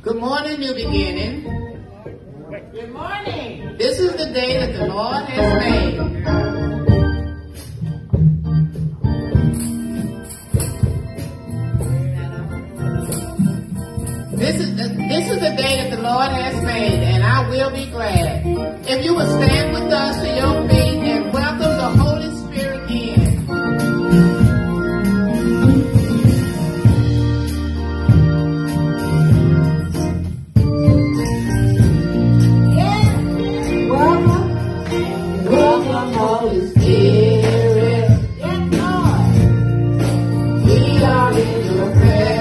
Good morning, New Beginning. Good morning. This is the day that the Lord has made. This is the day that the Lord has made, and I will be glad. If you would stand with us to your feet and welcome the Holy Spirit in. Yeah. Welcome. Welcome, Holy Spirit. Yes, Lord. We are in your presence.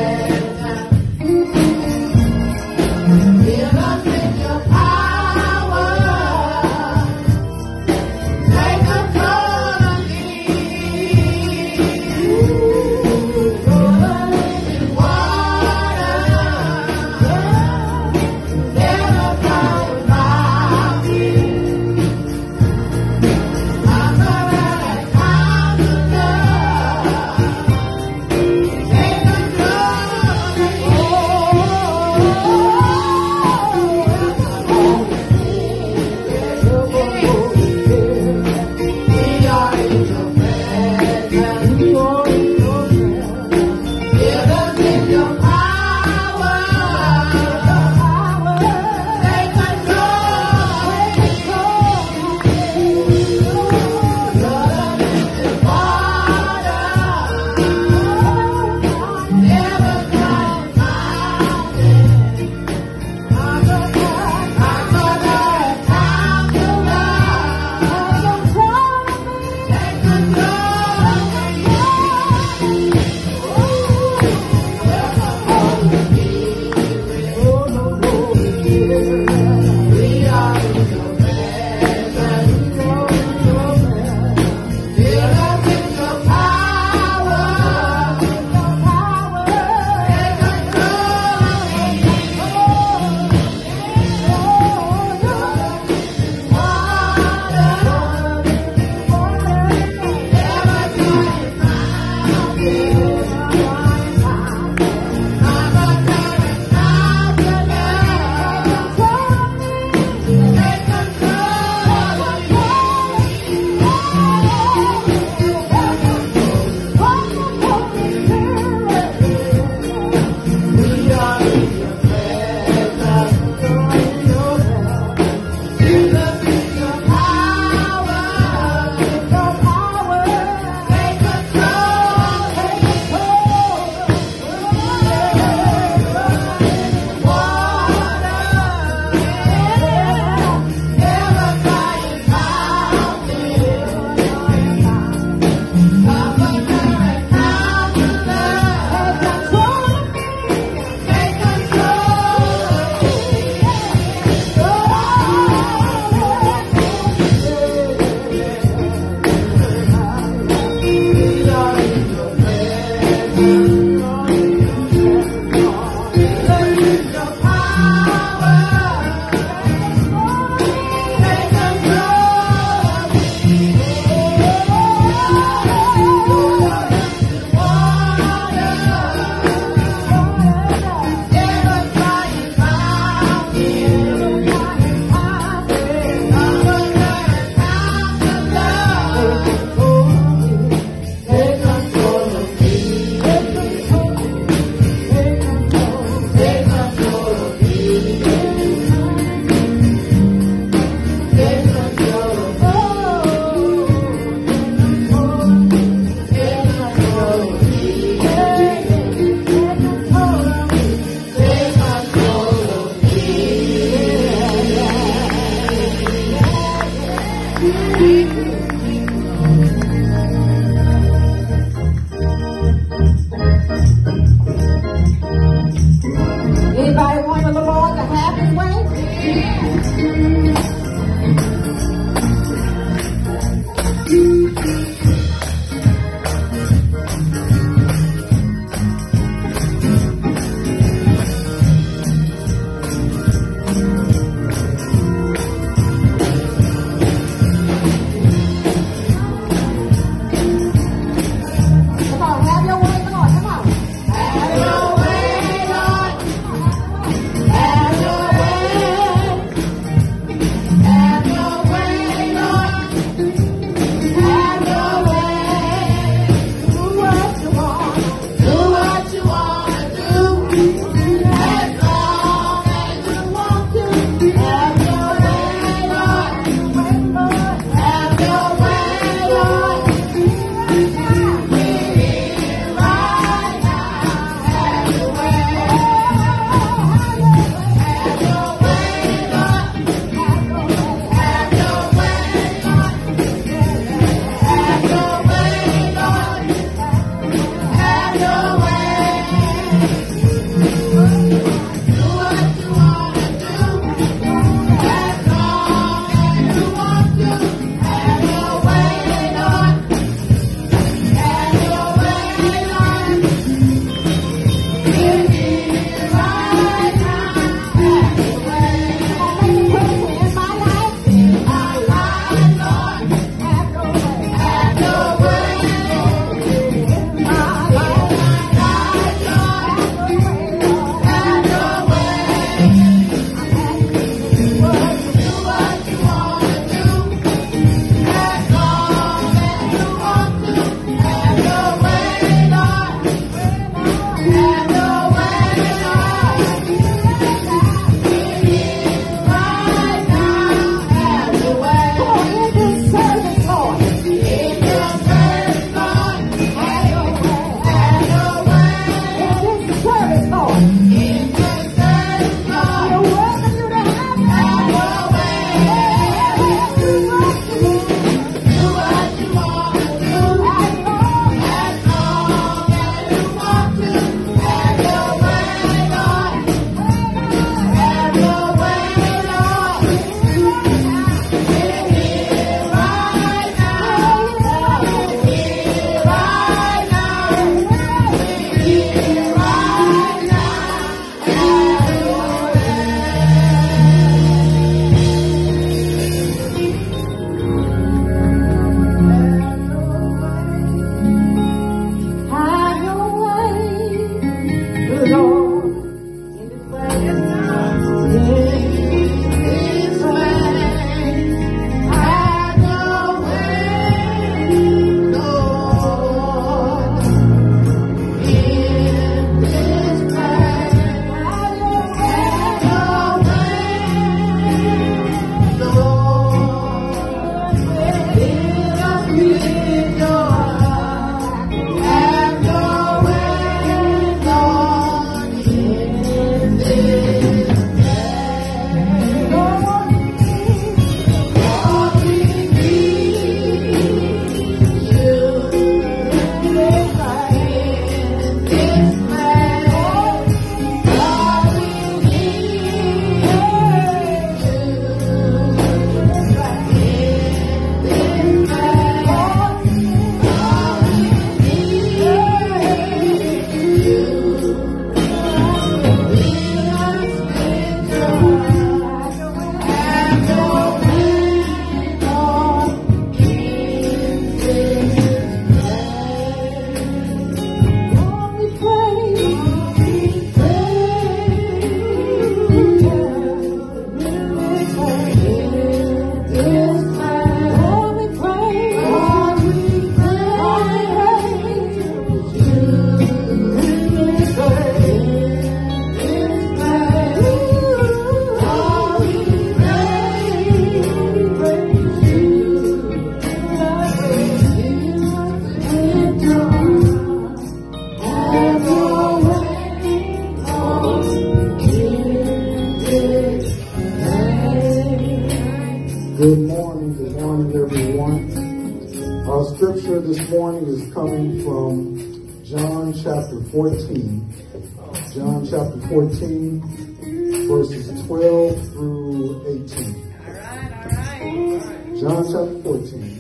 14, verses 12 through 18. All right. John chapter 14,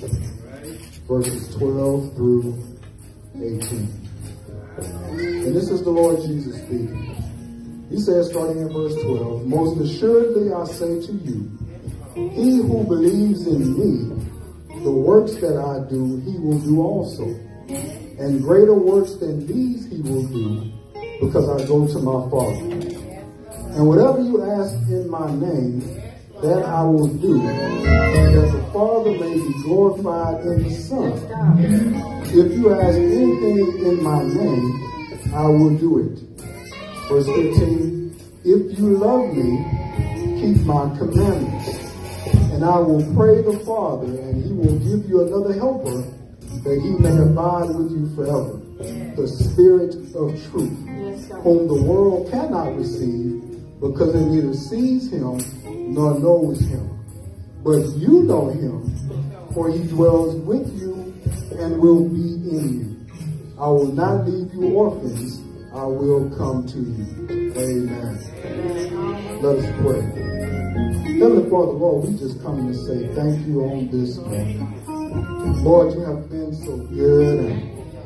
verses 12 through 18. And this is the Lord Jesus speaking. He says, starting at verse 12, "Most assuredly I say to you, he who believes in me, the works that I do, he will do also. And greater works than these he will do, because I go to my Father. And whatever you ask in my name, that I will do, that the Father may be glorified in the Son. If you ask anything in my name, I will do it." Verse 15, "If you love me, keep my commandments, and I will pray the Father, and he will give you another helper, that he may abide with you forever, the Spirit of truth, whom the world cannot receive, because it neither sees him nor knows him. But you know him, for he dwells with you and will be in you. I will not leave you orphans, I will come to you." Amen. Let us pray. Heavenly Father, Lord, we just come to say thank you on this morning. Lord, you have been so good and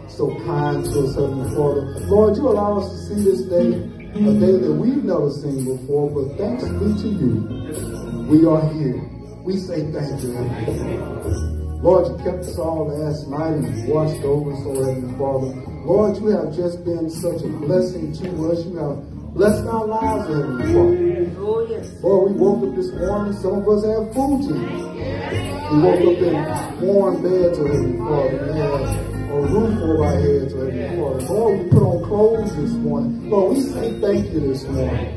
so kind to us, Heavenly Father. Lord, you allow us to see this day, a day that we've never seen before, but thanks be to you, we are here. We say thank you, Heavenly Father. Lord, you kept us all last night and watched over us, oh Heavenly Father. Lord, you have just been such a blessing to us. You have blessed our lives, Heavenly Father. Lord, we woke up this morning, some of us have food to eat. We woke up in warm beds, oh Heavenly Father. We had a roof over our heads, Heavenly Father. Lord, we put on clothes this morning. Lord, we say thank you this morning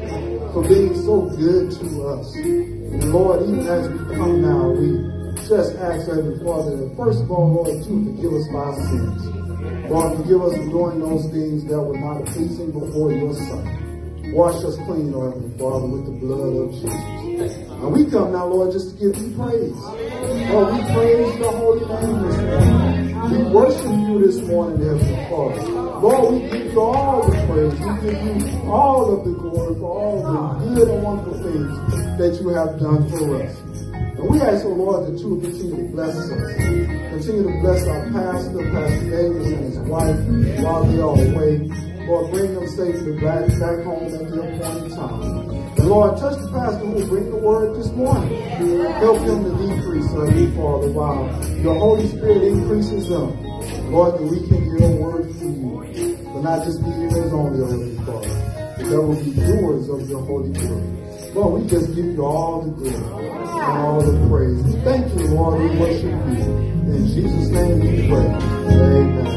for being so good to us. And Lord, even as we come now, we just ask, Heavenly Father, that first of all, Lord, you forgive us our sins. Lord, forgive us for doing those things that were not pleasing before your Son. Wash us clean, Heavenly Father, with the blood of Jesus. And we come now, Lord, just to give you praise. Lord, we praise your holy name this morning. We worship you this morning, Heavenly Father. Lord, we give you all the praise. We give you all of the glory for all the good and wonderful things that you have done for us. And we ask, oh Lord, that you will continue to bless us. Continue to bless our pastor, Pastor Davis, and his wife while they are away. Lord, bring them safely back home at the appointed time. And Lord, touch the pastor who will bring the word this morning. Help them to decrease on you, Father, while your Holy Spirit increases them. Lord, that we can hear a word from you, but not just be hearers only, Holy Father, but that will be doers of your Holy Word. Lord, we just give you all the glory and all the praise. And thank you, Lord, we worship you. In Jesus' name we pray. Amen.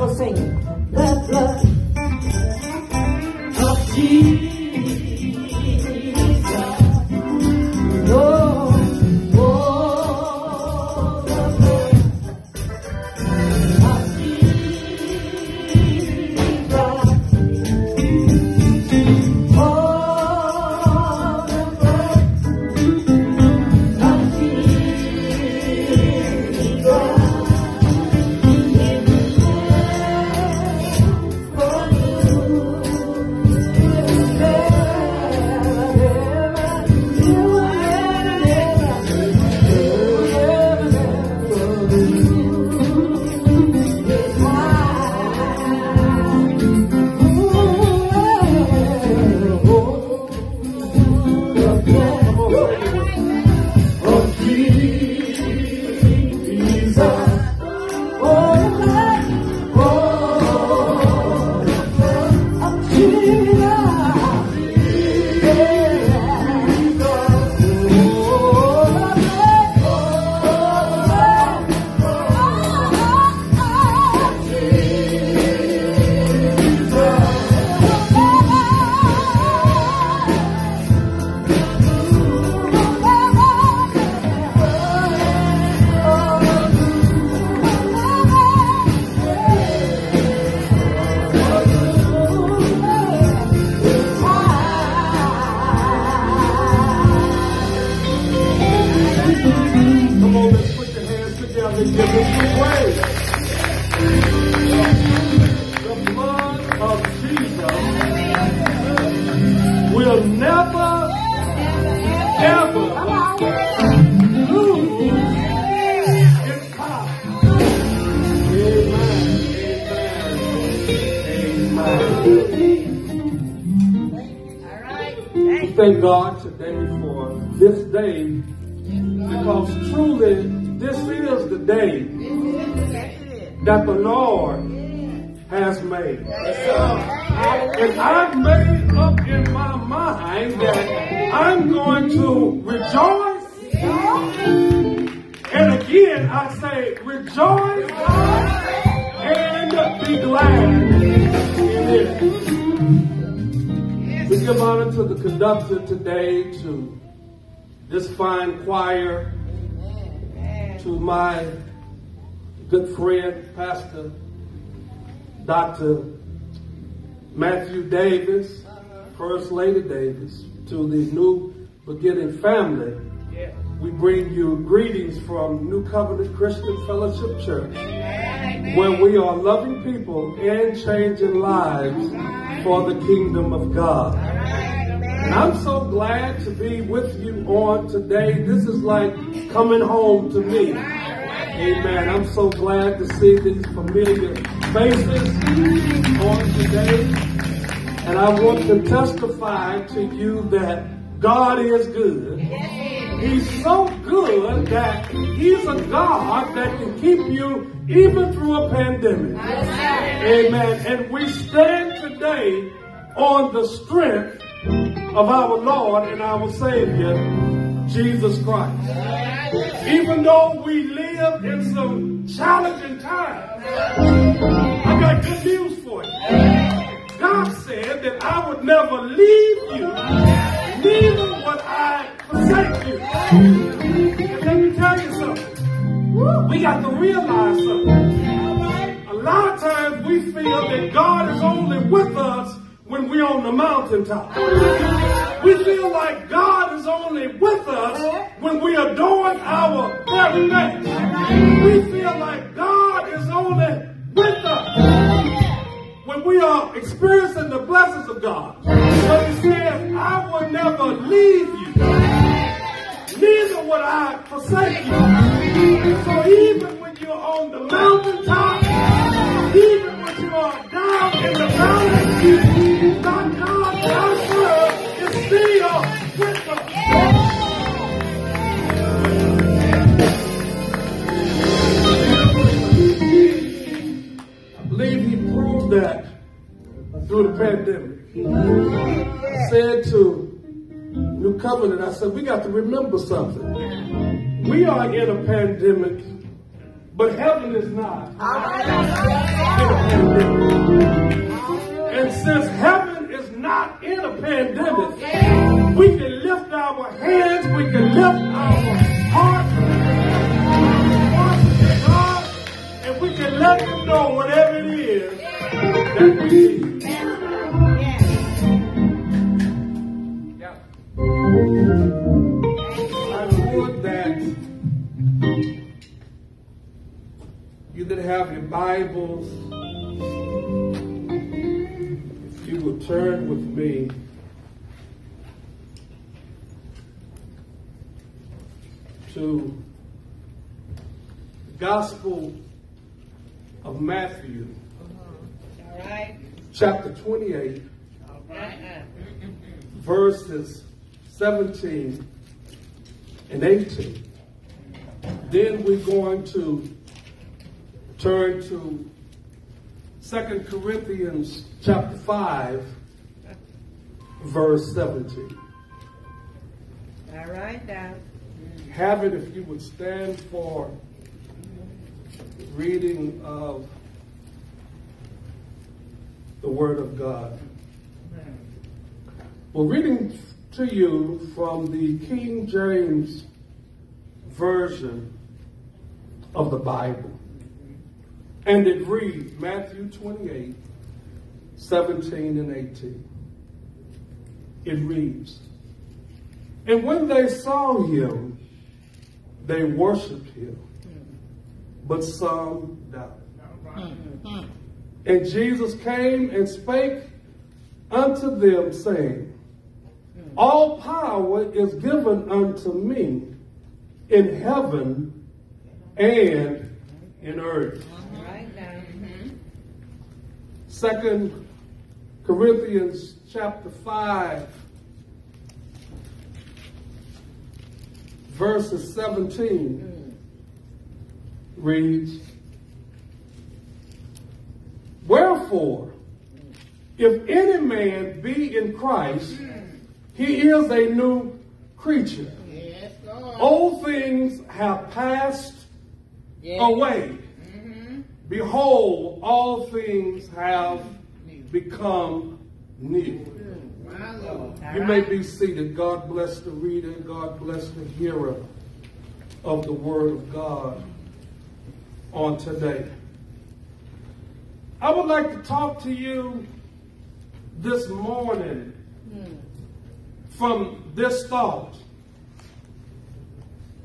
ever sing it. The blood of Jesus. Oh, oh, the blood of Jesus. Oh, the blood of Jesus. Thank God today for this day, because truly this is the day that the Lord has made. And I've made up in my mind that I'm going to rejoice. And again, I say rejoice and be glad in it. We give honor to the conductor today, to this fine choir, to my good friend, Pastor Dr. Matthew Davis, First Lady Davis, to the New Beginning family. We bring you greetings from New Covenant Christian Fellowship Church, where we are loving people and changing lives for the kingdom of God. And I'm so glad to be with you on today. This is like coming home to me. Amen. I'm so glad to see these familiar faces on today. And I want to testify to you that God is good. He's so good that he's a God that can keep you even through a pandemic. Amen. And we stand today on the strength of our Lord and our Savior, Jesus Christ. Even though we live in some challenging times, I got good news for you. God said that I would never leave you. Neither would I forsake you. And let me tell you something. We got to realize something. A lot of times we feel that God is only with us when we're on the mountaintop. We feel like God is only with us when we are doing our very best. We feel like God is only with us when we are experiencing the blessings of God. But he says, I will never leave you, neither will I forsake you. So even when you're on the mountaintop, even when you are down in the valley, my God, our word is still with us. I believe he proved that through the pandemic. I said to New Covenant, I said, we got to remember something. We are in a pandemic, but heaven is not. pandemic. And since heaven is not in a pandemic, we can lift our hands, we can lift our hearts, we can lift our hearts to God, and we can let them know whatever it is that we need. I would that you that have your Bibles, if you will turn with me to the Gospel of Matthew, all right, chapter 28, all right, verses 17 and 18. Then we're going to turn to 2 Corinthians chapter 5, verse 17. All right, now. Have it if you would stand for reading of the Word of God. We're reading to you from the King James Version of the Bible. And it reads, Matthew 28, 17 and 18. It reads, and when they saw him, they worshiped him, but some doubted. And Jesus came and spake unto them, saying, all power is given unto me in heaven and in earth. 2 Corinthians chapter 5, verses 17 reads, wherefore, if any man be in Christ, he is a new creature. Yes, Lord. Old things have passed away. Behold, all things have become new. You may be seated. God bless the reader. God bless the hearer of the Word of God on today. I would like to talk to you this morning from this thought.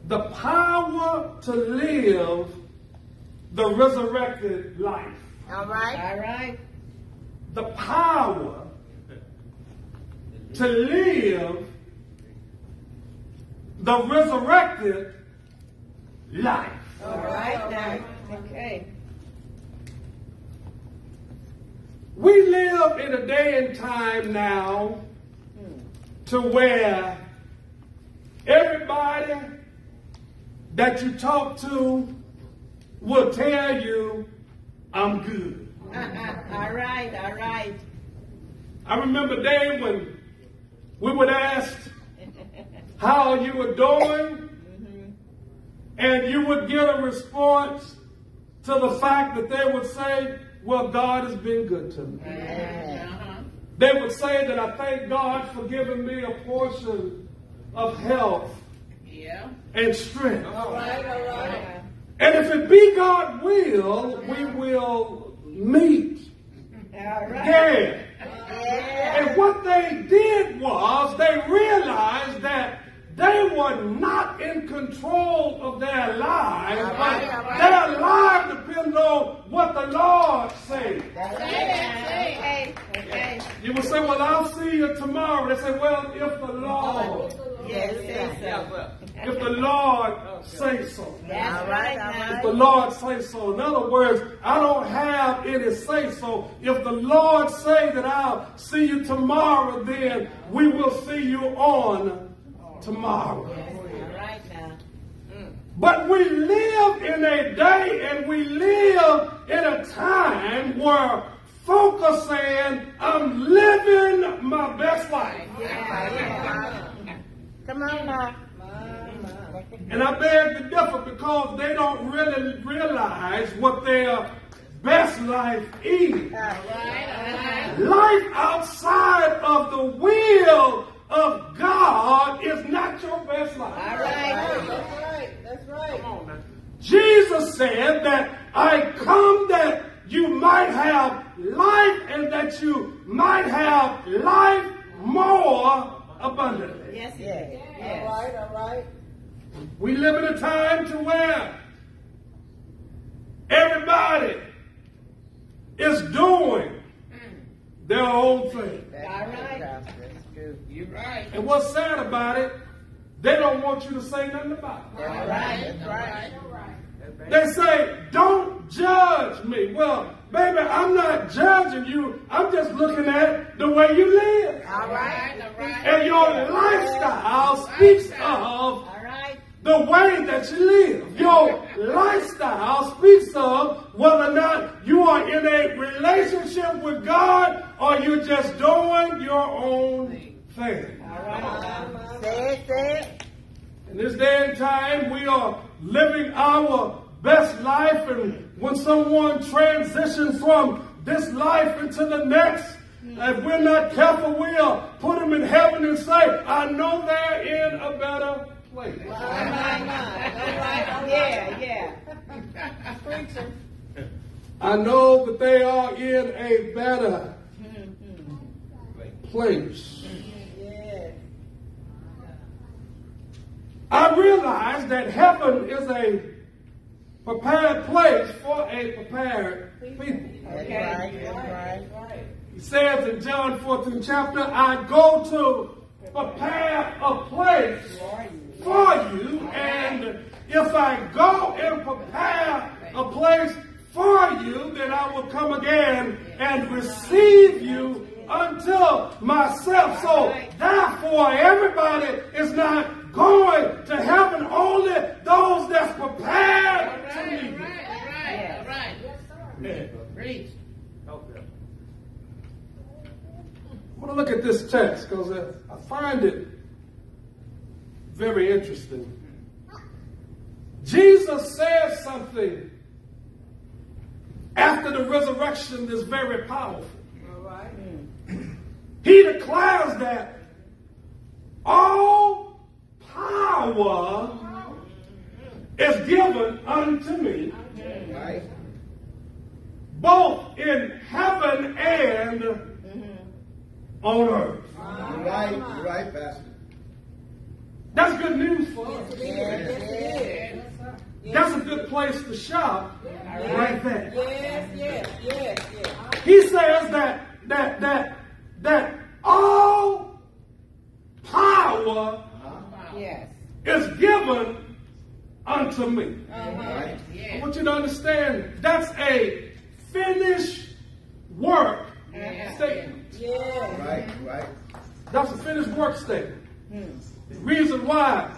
The power to live the resurrected life. All right. All right. The power to live the resurrected life. All right. All right. Okay. We live in a day and time now to where everybody that you talk to will tell you, I'm good. All right, all right. I remember a day when we would ask how you were doing, and you would get a response to the fact that they would say, well, God has been good to me. They would say that I thank God for giving me a portion of health and strength. All right, all right. And if it be God's will, we will meet again. And what they did was they realized that they were not in control of their lives. Their lives depend on what the Lord says. You will say, well, I'll see you tomorrow. They say, well, if the Lord... if the Lord say so. That's right. If the Lord say so. In other words, I don't have any say so. If the Lord say that I'll see you tomorrow, then we will see you on tomorrow. But we live in a day and we live in a time where focusing, I'm living my best life. Come on, Mama. And I beg to differ because they don't really realize what their best life eating. Life outside of the will of God is not your best life. All right. That's right. That's right. Come on now. Jesus said that I come that you might have life and that you might have life more abundantly. Yes, yes. Yes. All right, all right. We live in a time to where everybody is doing their own thing. All right. You're right. And what's sad about it, they don't want you to say nothing about it. All right. All right. All right. They say, don't judge me. Well, baby, I'm not judging you. I'm just looking at the way you live. All right. All right. And your lifestyle speaks of the way that you live. Your lifestyle speaks of whether or not you are in a relationship with God or you're just doing your own thing. All right. Say it, say it. In this day and time, we are living our best life, and when someone transitions from this life into the next, if we're not careful, we'll put them in heaven and say, I know they're in a better place. Well, I yeah. Preacher. I know that they are in a better place. I realize that heaven is a prepared place for a prepared people. Okay. He says in John 14 chapter, I go to prepare a place for you, and if I go and prepare a place for you, then I will come again and receive you unto myself. So therefore, everybody is not going to heaven, only those that's prepared to meet you. All right. I want to look at this text because I find it very interesting. Jesus said something after the resurrection that's very powerful. All right. He declares that all power is given unto me, both in heaven and on earth. Right, Pastor. That's good news for us. That's a good place to shop right there. Yes. He says that all power is given unto me. Right. I want you to understand that's a finished work statement. Right. That's a finished work statement. The reason why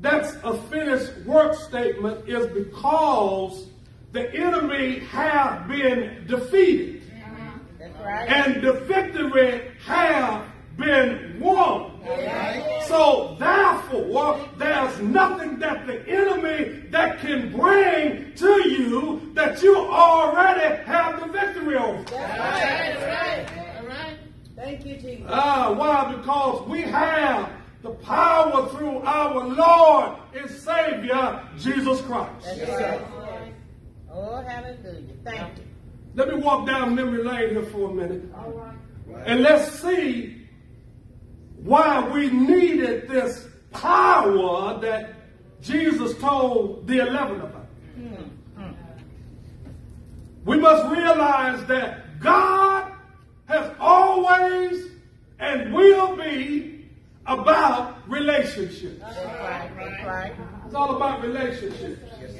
that's a finished work statement is because the enemy have been defeated. That's right. And the victory have been won. So therefore, there's nothing that the enemy that can bring to you that you already have the victory over. That's right. Thank you, Jesus. Why? Because we have the power through our Lord and Savior, Jesus Christ. That's right. Oh, hallelujah. Thank you. Let me walk down memory lane here for a minute. All right. And let's see why we needed this power that Jesus told the 11 about. We must realize that God has always and will be about relationships. That's right. It's all about relationships. Yes,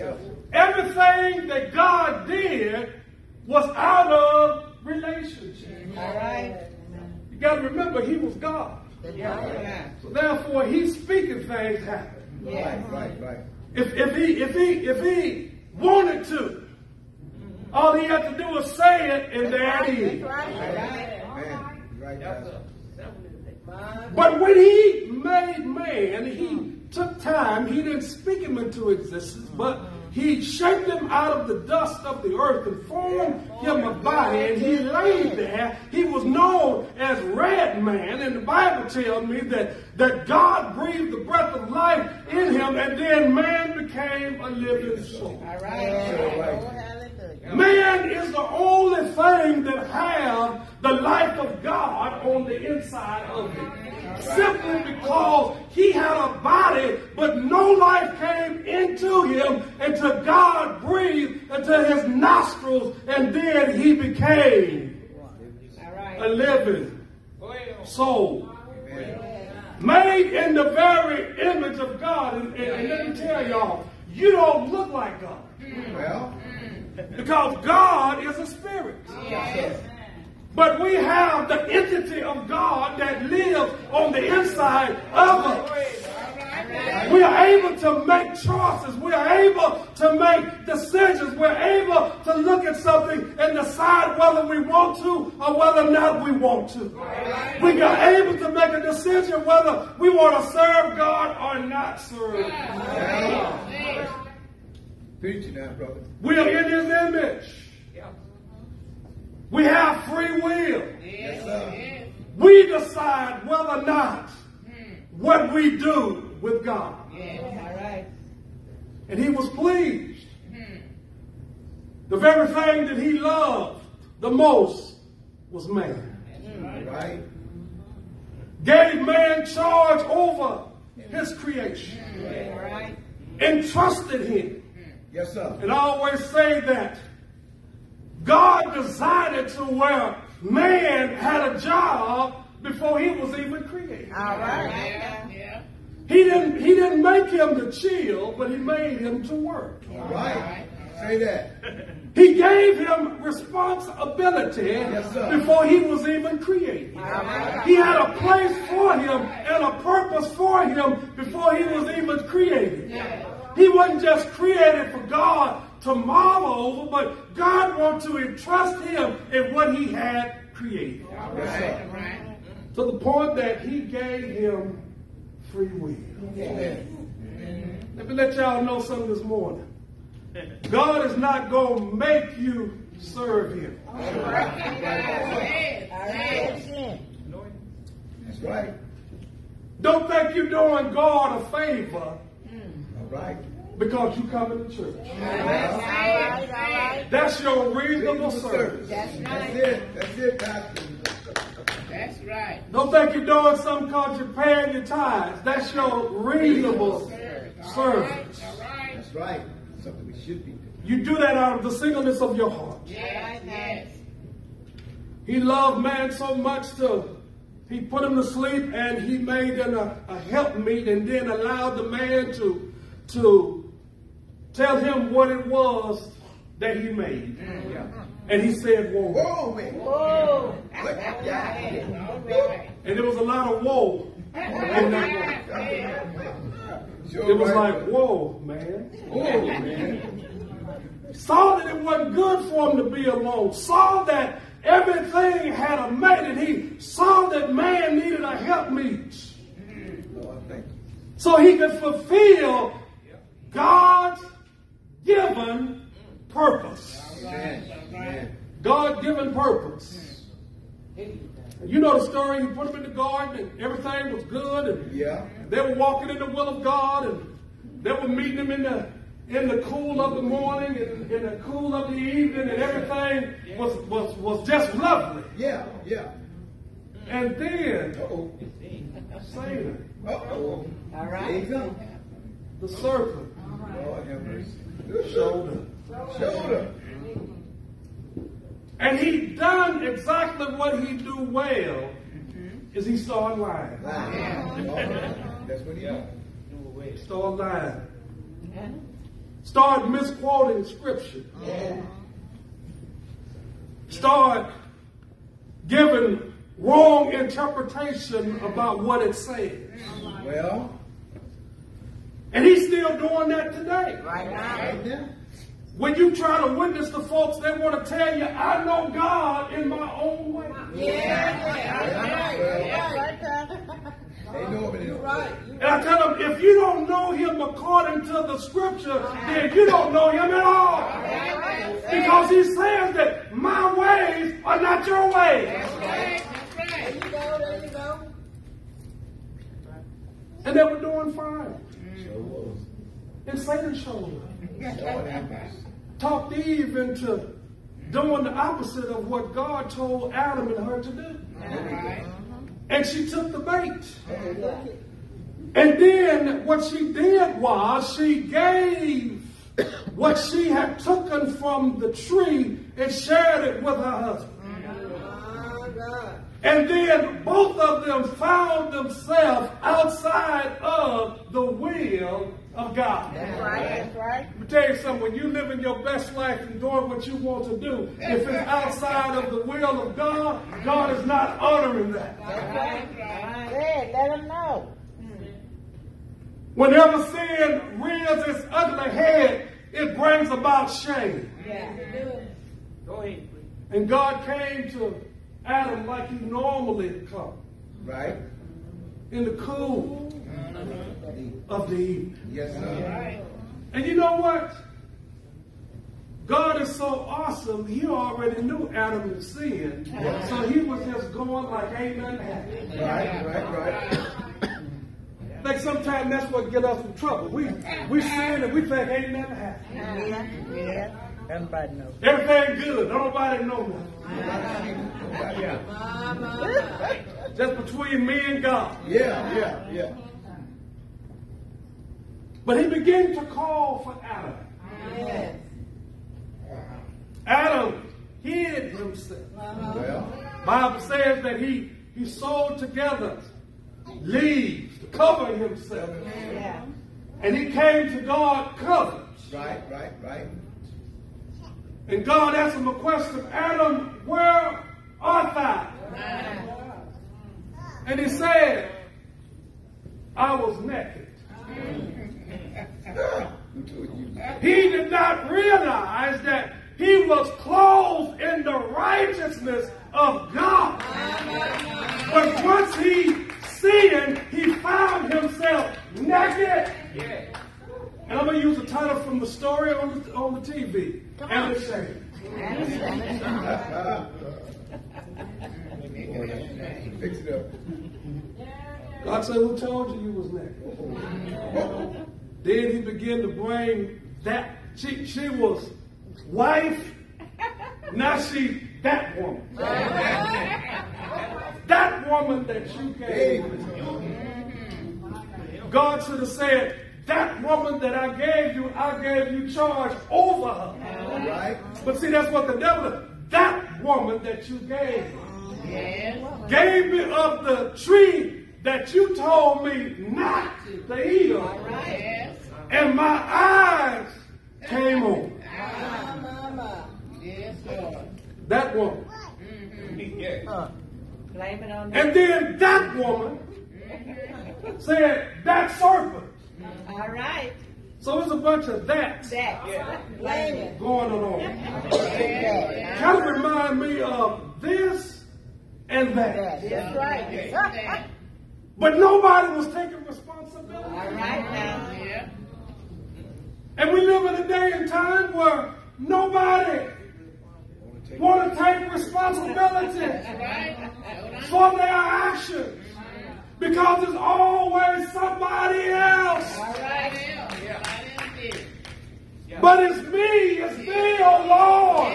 everything that God did was out of relationships. All right. You got to remember, He was God. Yeah. So therefore, He's speaking things happen. Yeah. Right. If he wanted to, all He had to do was say it, and there it is. Right. But when He made man, He took time. He didn't speak him into existence, but He shaped him out of the dust of the earth and formed him a body, and he laid there. He was known as Red Man, and the Bible tells me that God breathed the breath of life in him, and then man became a living soul. All right. Man is the only thing that has the life of God on the inside of him. Simply because he had a body, but no life came into him until God breathed into his nostrils, and then he became a living soul. Made in the very image of God. And let me tell y'all, you don't look like God. Because God is a spirit. But we have the entity of God that lives on the inside of us. We are able to make choices. We are able to make decisions. We're able to look at something and decide whether we want to or whether or not we want to. We are able to make a decision whether we want to serve God or not serve God. We are in his image. We have free will. Yes, we decide whether or not what we do with God. Yes. All right. And he was pleased. The very thing that he loved the most was man. Right. Gave man charge over his creation. Right. Entrusted him. Yes, sir. And I always say that God designed it to where man had a job before he was even created. All right. Yeah. He didn't make him to chill, but he made him to work. All right. Say that. He gave him responsibility before he was even created. All right. He had a place for him and a purpose for him before he was even created. Yeah. He wasn't just created for God to marvel over, but God wants to entrust him in what he had created. Right. To the point that he gave him free will. Amen. Let me let y'all know something this morning. God is not going to make you serve him. That's right. Don't think you're doing God a favor. Right. Because you come in the church. That's your reasonable service. That's it, Pastor. That's right. Don't think you're doing something because you're paying your tithes. That's your reasonable service. All right. That's right. Something we should be doing. You do that out of the singleness of your heart. Yes. He loved man so much he put him to sleep, and he made him a helpmeet, and then allowed the man to tell him what it was that he made. And he said, "Woe." Whoa. And there was a lot of woe in that word. It was like, "Whoa, man. Whoa, man." Saw that it wasn't good for him to be alone. Saw that everything had a mate, and he saw that man needed a helpmeet. So he could fulfill God's given purpose. God given purpose. You know the story. He put them in the garden, and everything was good, and they were walking in the will of God, and they were meeting him in the cool of the morning and in the cool of the evening, and everything was just lovely. And then Satan. All right. The serpent. Shoulder. And he done exactly what he do well, is he started lying. That's what he did. Started lying. Start misquoting scripture. Start giving wrong interpretation about what it says. And he's still doing that today. Right now. When you try to witness to folks, they want to tell you, "I know God in my own way." They know him in his Right. And I tell them, if you don't know him according to the scripture, then you don't know him at all. Because he says that my ways are not your ways. There you go, there you go. And they were doing fine. And Satan showed up. Talked Eve into doing the opposite of what God told Adam and her to do. And she took the bait. And then what she did was she gave what she had taken from the tree and shared it with her husband. And then both of them found themselves outside of the will of God. That's right. That's right. Let me tell you something. When you're living your best life and doing what you want to do, if it's outside of the will of God, God is not honoring that. That's right. Good. Let him know. Whenever sin rears its ugly head, it brings about shame. Yeah. Go ahead. And God came to Adam like he normally come. Right. In the cool of the evening. Yes, sir. Right. And you know what? God is so awesome, he already knew Adam had sinned. Right. So he was just going like ain't nothing happening. Right. Like sometimes that's what get us in trouble. We sin and we think ain't nothing happening. Yeah. Everybody knows. Everything good. Nobody knows nothing. Yeah. Just between me and God. Yeah. But he began to call for Adam. Yes. Adam hid himself. Well, Bible says that he sewed together leaves to cover himself. Yeah. And he came to God covered. Right. And God asked him a question, Adam, where art thou? And he said, I was naked. He did not realize that he was clothed in the righteousness of God. But once he sinned, he found himself naked. And I'm going to use a title from the story on the TV. And the shame. Fix it up. God said, who told you was naked? Then he began to blame that. She was wife. Now she that woman. That woman that you gave me. God should have said, that woman that I gave you charge over her. All right. But see, that's what the devil is. That woman that you gave me. Yes. Gave me of the tree that you told me not to eat of. All right. Yes. And my eyes came on. Yes, Lord. That woman. Mm-hmm. Yes. Blame it on me. And then that woman said, that serpent. All right. So it's a bunch of that going on. Kind of remind me of this and that. That's right. But nobody was taking responsibility. All right now. Yeah. And we live in a day and time where nobody want to take responsibility for their actions. Because there's always somebody else. All right. Yeah. But it's me, oh Lord,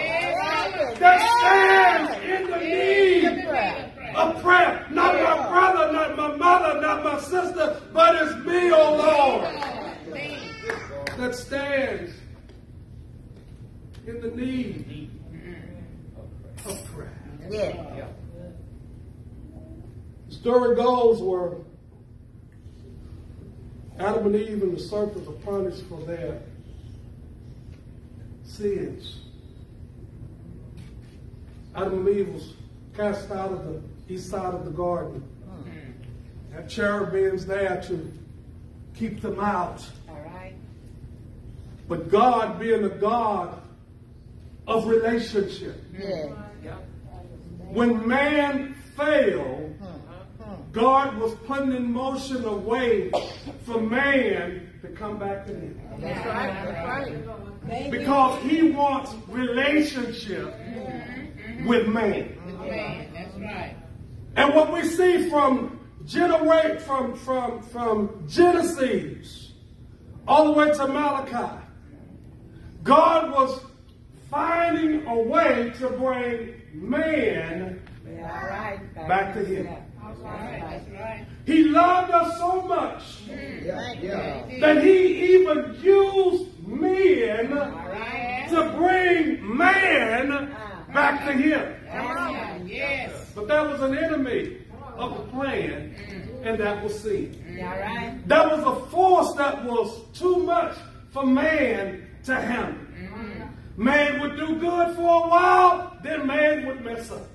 that stands in the need of prayer. Not my brother, not my mother, not my sister, but it's me, oh Lord, that stands in the need of prayer. Yeah. The story goes where Adam and Eve and the serpent were punished for their sins. Adam and Eve was cast out of the east side of the garden. That cherubim's there to keep them out. All right. But God being a God of relationship. Yeah. When man failed, God was putting in motion a way for man to come back to him. That's right. That's right. Because he wants relationship with man. That's right. And what we see from Genesis all the way to Malachi, God was finding a way to bring man back to him. Right. He loved us so much that he even used men to bring man back to him. But that was an enemy of the plan, and that was sin. That was a force that was too much for man to handle. Man would do good for a while, then man would mess up.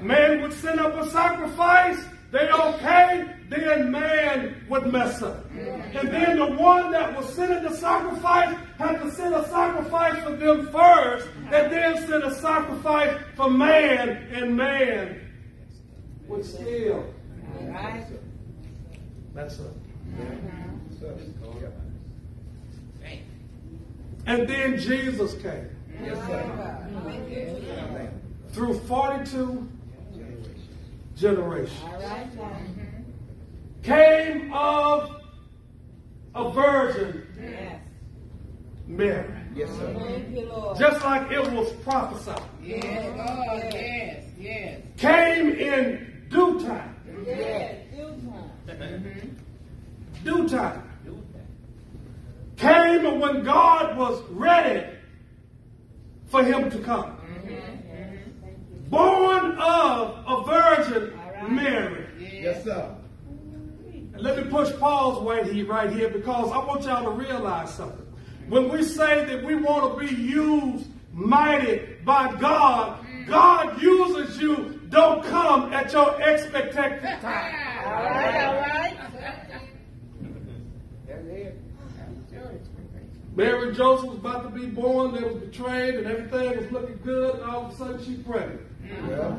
Man would send up a sacrifice, they okay, then man would mess up. And then the one that was sending the sacrifice had to send a sacrifice for them first, and then send a sacrifice for man, and man would still mess up. And then Jesus came. Yes, sir. Through 42 generations. Came of a virgin, Mary. Yes, sir. Just like it was prophesied. Yes, Lord. Yes, yes. Came in due time. Yes, due time. Due time. Came and when God was ready for him to come. Born of a virgin, Mary. Yes, sir. And let me push pause right here because I want y'all to realize something. When we say that we want to be used mighty by God, God uses you. Don't come at your expectation time. All right. That's it. Mary and Joseph was about to be born, they was betrayed, and everything was looking good, and all of a sudden she pregnant. Yeah.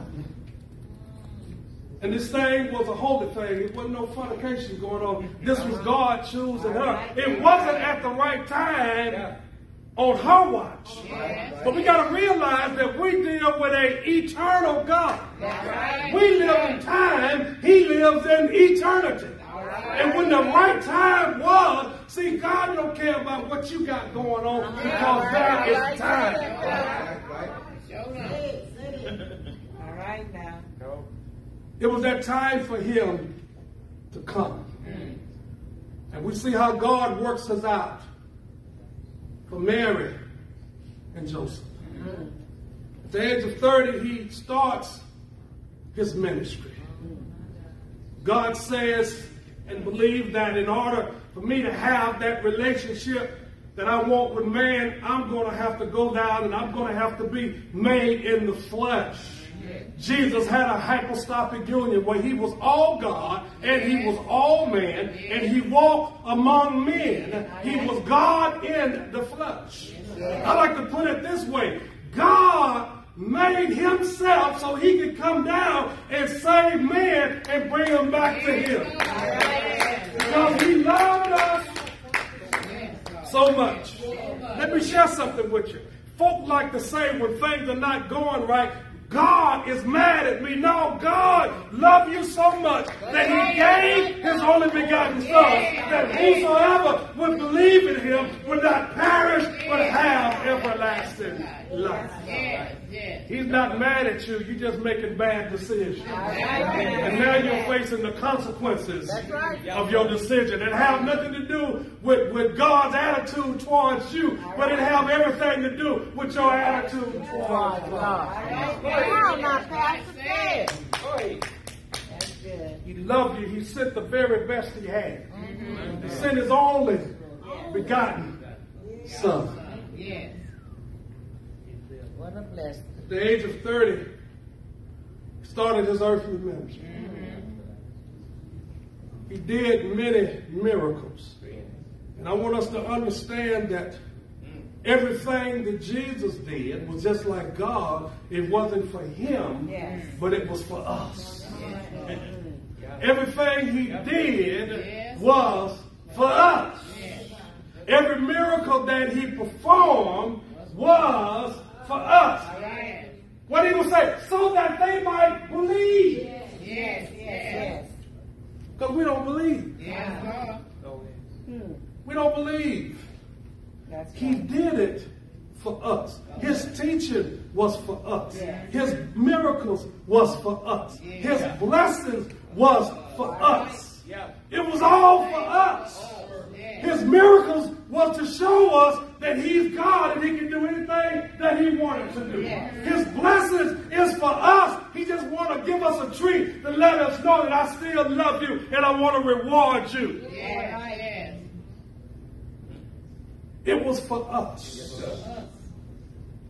And this thing was a holy thing. It wasn't no fornication going on. This was God choosing her. It wasn't at the right time on her watch. But we got to realize that we deal with an eternal God. We live in time. He lives in eternity. And when the right time was, see, God don't care about what you got going on because that is time. All right now. It was that time for him to come. And we see how God works us out for Mary and Joseph. At the age of 30, he starts his ministry. God says, and believe that in order for me to have that relationship that I want with man, I'm going to have to go down and I'm going to have to be made in the flesh. Jesus had a hypostatic union where he was all God and he was all man and he walked among men. He was God in the flesh. I like to put it this way. God made himself so he could come down and save man and bring him back to him. Because he loved us so much. Let me share something with you. Folk like to say when things are not going right, God is mad at me. No, God loved you so much that he gave his only begotten son that whosoever would believe in him would not perish but have everlasting life. He's not mad at you. You're just making bad decisions. And now you're facing the consequences of your decision. It have nothing to do with God's attitude towards you, but it have everything to do with your attitude towards God. He loved you. He sent the very best he had. He sent his only begotten son. What a blessing. At the age of 30, he started his earthly ministry. He did many miracles. And I want us to understand that Everything that Jesus did was just like God. It wasn't for him, yes, but it was for us. Yes. Everything he did, yes, was for us. Yes. Every miracle that he performed was for us. Yes. What did he say? So that they might believe. Yes, yes, yes. Because we don't believe. Yes. We don't believe. That's right. He did it for us. His teaching was for us. Yeah. His miracles was for us. Yeah. His blessings was for us. Yeah. It was all for us. Yeah. His miracles was to show us that he's God and he can do anything that he wanted to do. Yeah. His blessings is for us. He just want to give us a treat to let us know that I still love you and I want to reward you. Yeah. Yeah. It was for us.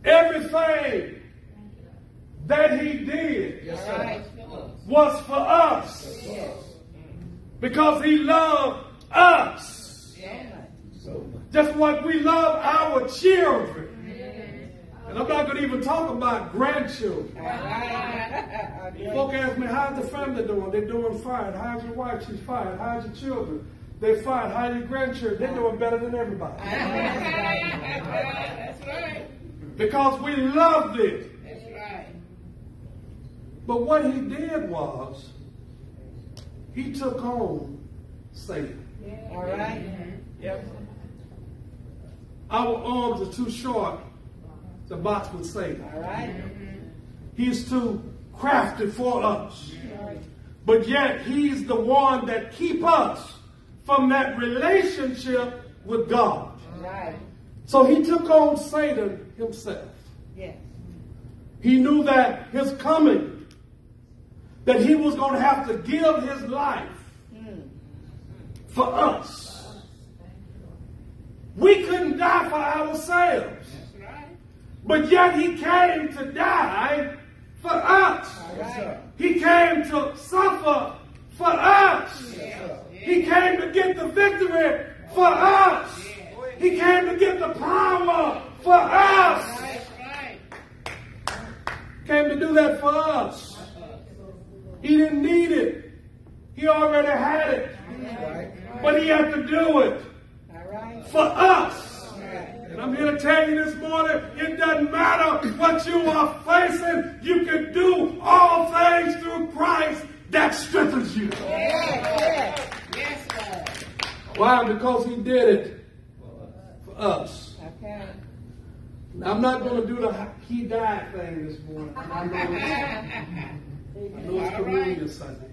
Everything that he did was for us. Because he loved us. Just like we love our children. And I'm not going to even talk about grandchildren. Folk ask me, how's the family doing? They're doing fine. How's your wife? She's fine. How's your children? They're fine. How are your grandchildren? They're doing better than everybody. That's right. Because we loved it. That's right. But what he did was, he took on Satan. Yeah. All right. Yep. Our arms are too short to box with Satan. All right. He's too crafty for us. Right. But yet, he's the one that keeps us from that relationship with God. Right. So he took on Satan himself. Yes. He knew that his coming, that he was going to have to give his life for us. We couldn't die for ourselves. That's right. But yet he came to die for us. Right. He came to suffer for us. Yes. He came to get the victory for us. He came to get the power for us. Came to do that for us. He didn't need it. He already had it. But he had to do it for us. And I'm here to tell you this morning, it doesn't matter what you are facing. You can do all things through Christ that strengthens you. Why? Because he did it for us. Okay. Now, I'm not going to do the he died thing this morning. I know it's communion Sunday.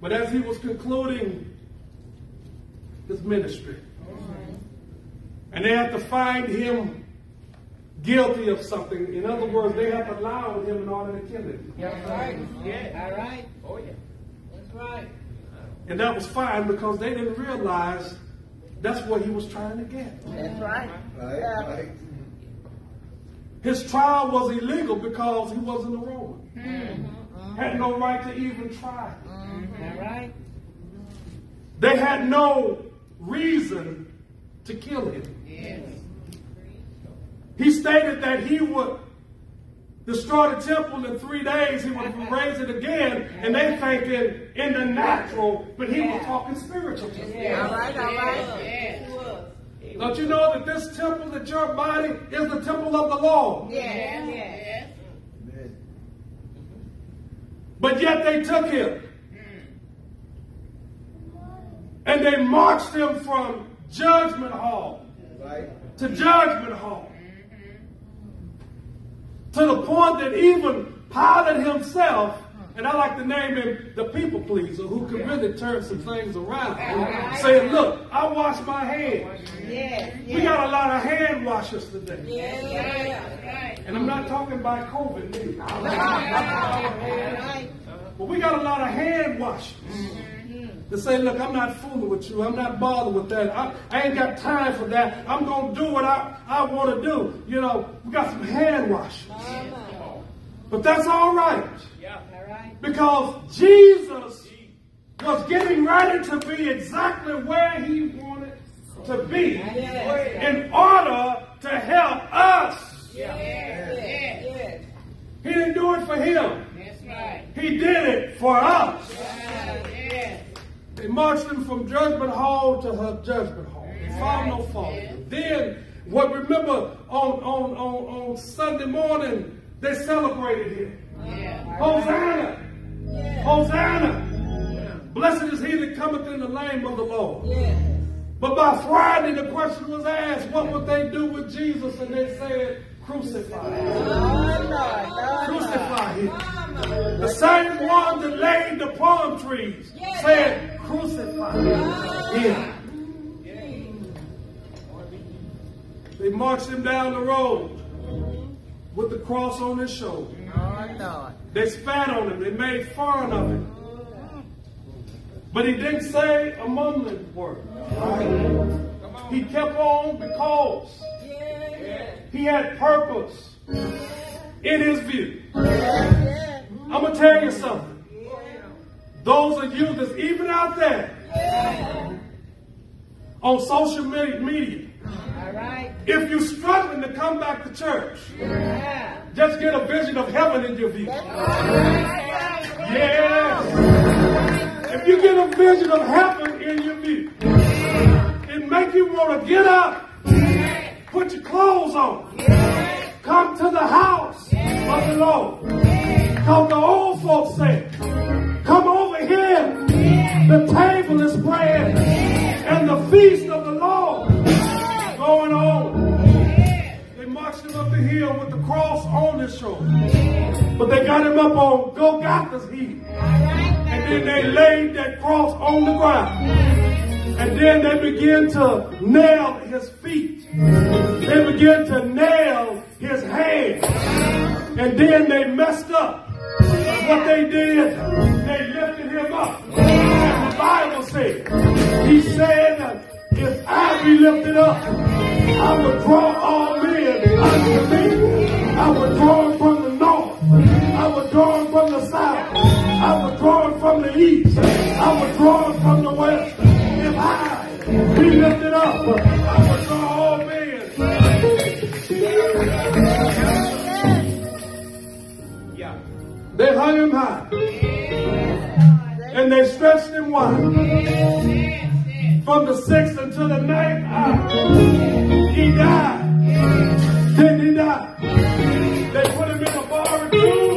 But as he was concluding his ministry, and they had to find him guilty of something. In other words, they had to lie on him in order to kill him. That's right. Yeah. All right. Oh, yeah. That's right. And that was fine because they didn't realize that's what he was trying to get. That's right. Right. His trial was illegal because he wasn't a Roman. Had no right to even try. Right. They had no reason to kill him. Yes. He stated that he would destroy the temple in 3 days, he would raise it again, and they thinking in the natural, but he was talking spiritual. All right. Don't you know that this temple, that your body, is the temple of the Lord? Yes. But yet they took him, and they marched him from judgment hall to judgment hall. To the point that even Pilate himself, and I like to name him the people pleaser, who could really turn some things around, saying, look, I wash my hands. We got a lot of hand washers today. And I'm not talking about COVID, neither. But we got a lot of hand washers. To say, look, I'm not fooling with you. I'm not bothered with that. I ain't got time for that. I'm going to do what I want to do. You know, we got some hand washers. But that's all right. Because Jesus was getting ready to be exactly where he wanted to be in order to help us. He didn't do it for him. He did it for us. They marched him from judgment hall to her judgment hall. They found no fault. Then, remember on Sunday morning, they celebrated him. Hosanna! Hosanna! Blessed is he that cometh in the name of the Lord. But by Friday, the question was asked, what would they do with Jesus? And they said, crucify him. Crucify him. The same one that laid the palm trees said, crucify him. They marched him down the road with the cross on his shoulder. They spat on him. They made fun of him. But he didn't say a mumbling word. He kept on because he had purpose in his view. I'm going to tell you something. Those of you that's even out there on social media, if you're struggling to come back to church, just get a vision of heaven in your view. If you get a vision of heaven in your view, it makes you want to get up, put your clothes on, come to the house of the Lord. Because the old folks say, come over here, the table is spread, and the feast of the Lord is going on. They marched him up the hill with the cross on his shoulder, but they got him up on Golgotha's hill. And then they laid that cross on the ground. And then they began to nail his feet. They began to nail his hands. And then they messed up. What they did, they lifted him up. And the Bible said, he said, if I be lifted up, I will draw all men unto me. I will draw them from the north. I will draw them from the south. I was drawn from the east. I was drawn from the west. If I be lifted up, I was drawn all men. They hung him high. And they stretched him wide. From the sixth until the ninth hour, he died. Then he died. They put him in a barren tomb.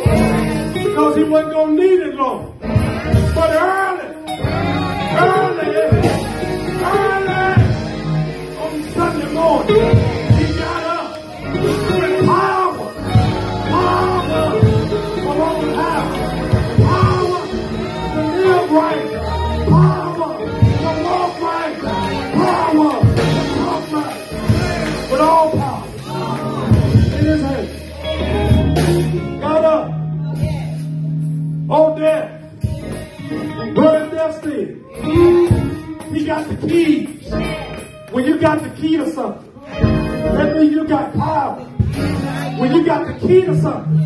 Because he wasn't going to need it long. But early on Sunday morning, he got up with power from on high, power to live right, power to walk right, power to talk right, with all power in his hand. Got up. Oh, death, birth, death, sin. He got the keys. When you got the key to something, that means you got power. When you got the key to something,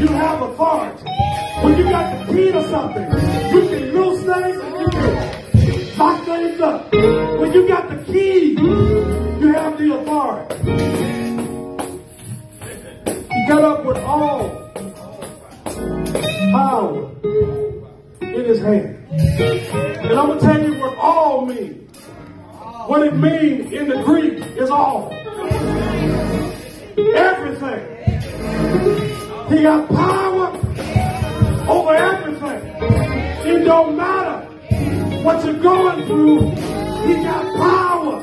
you have authority. When you got the key to something, you can lose things and you can lock things up. When you got the key, you have the authority. You got up with all power in his hand. And I'm going to tell you what all means. What it means in the Greek is all. Everything. He got power over everything. It don't matter what you're going through. He got power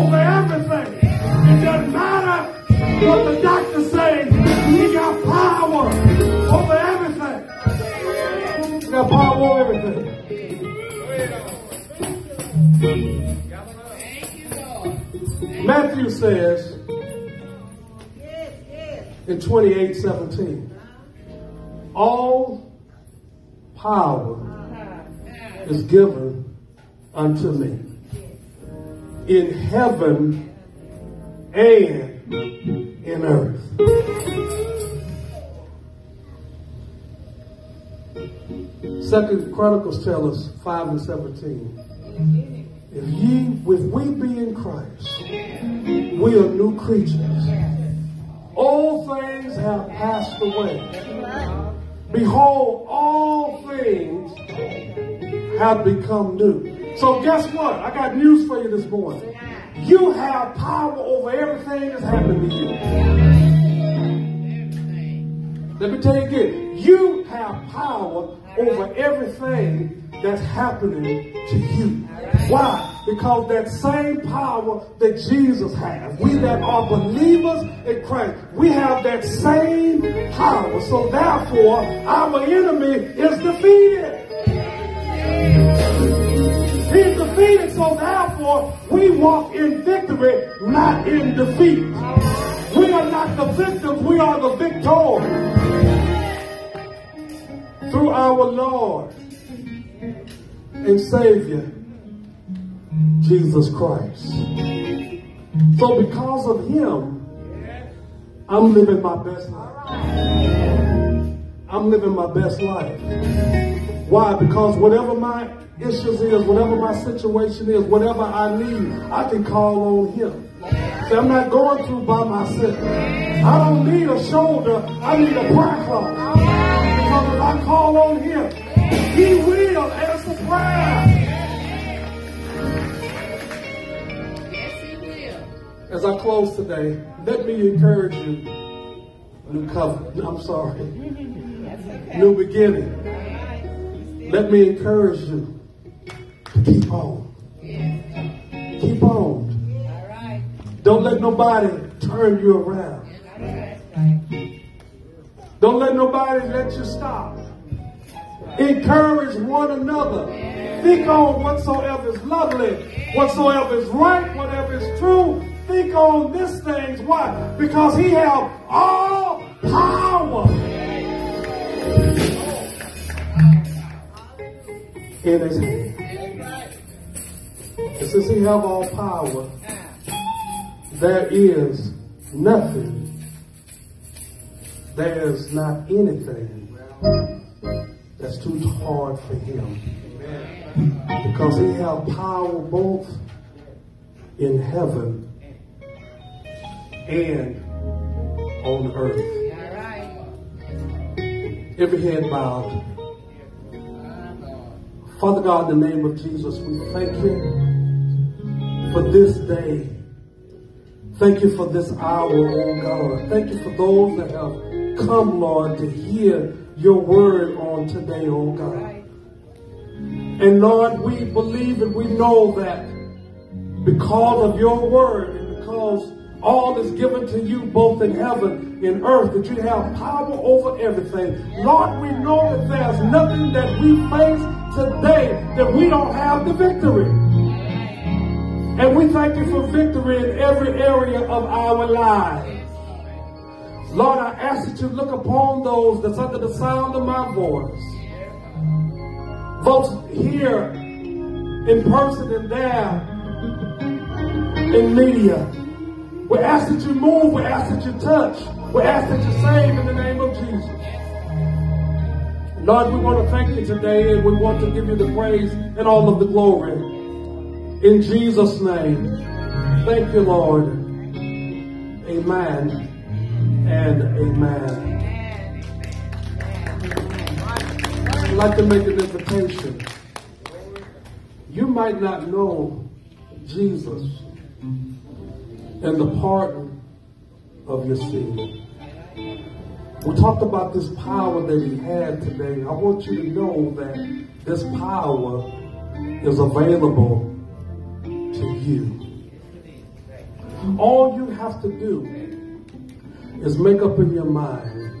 over everything. It doesn't matter what the doctor says. He got power over everything. Got power over everything. Matthew says in 28:17, all power is given unto me in heaven and in earth. 2 Chronicles tell us 5:17. If we be in Christ, we are new creatures. All things have passed away. Behold, all things have become new. So guess what? I got news for you this morning. You have power over everything that's happened to you. Let me tell you again. You have power over everything that's happening to you. Why? Because that same power that Jesus has, we that are believers in Christ, we have that same power. So therefore, our enemy is defeated. He's defeated, so therefore, we walk in victory, not in defeat. We are not the victims, we are the victors. Through our Lord and Savior, Jesus Christ. So because of Him, I'm living my best life. I'm living my best life. Why? Because whatever my issues is, whatever my situation is, whatever I need, I can call on Him. See, I'm not going through by myself. I don't need a shoulder. I need a prayer closet. Because if I call on Him, He will answer prayer. As I close today, let me encourage you, New Covenant, I'm sorry, New Beginning. Let me encourage you to keep on. Keep on. Don't let nobody turn you around. Don't let nobody let you stop. Encourage one another. Think on whatsoever is lovely, whatsoever is right, whatever is true. Think on these things. Why? Because He has all power in His hand. And since He has all power, there is nothing, there is not anything that's too hard for Him. Because He has power both in heaven and on earth. Every head bowed. Father God, in the name of Jesus, we thank You for this day. Thank You for this hour, oh God. Thank You for those that have come, Lord, to hear Your word on today, oh God. And Lord, we believe and we know that because of Your word and because all is given to You both in heaven and earth, that You have power over everything. Lord, we know that there's nothing that we face today that we don't have the victory. And we thank You for victory in every area of our lives. Lord, I ask that You look upon those that's under the sound of my voice. Both here in person and there in media. We ask that You move. We ask that You touch. We ask that You save in the name of Jesus. Lord, we want to thank You today, and we want to give You the praise and all of the glory. In Jesus' name, thank You, Lord. Amen and amen. I'd like to make an invitation. You might not know Jesus and the pardon of your sin. We talked about this power that He had today. I want you to know that this power is available to you. All you have to do is make up in your mind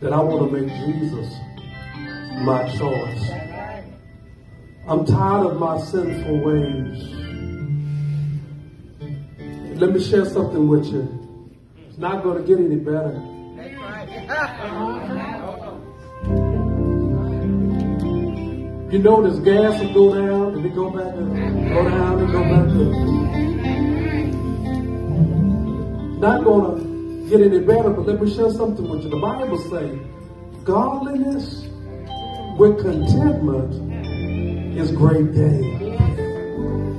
that I want to make Jesus my choice. I'm tired of my sinful ways. Let me share something with you. It's not going to get any better. You know this gas will go down and it go back up. Go down and go back up. Not going to get any better, but let me share something with you. The Bible says, godliness with contentment is great gain.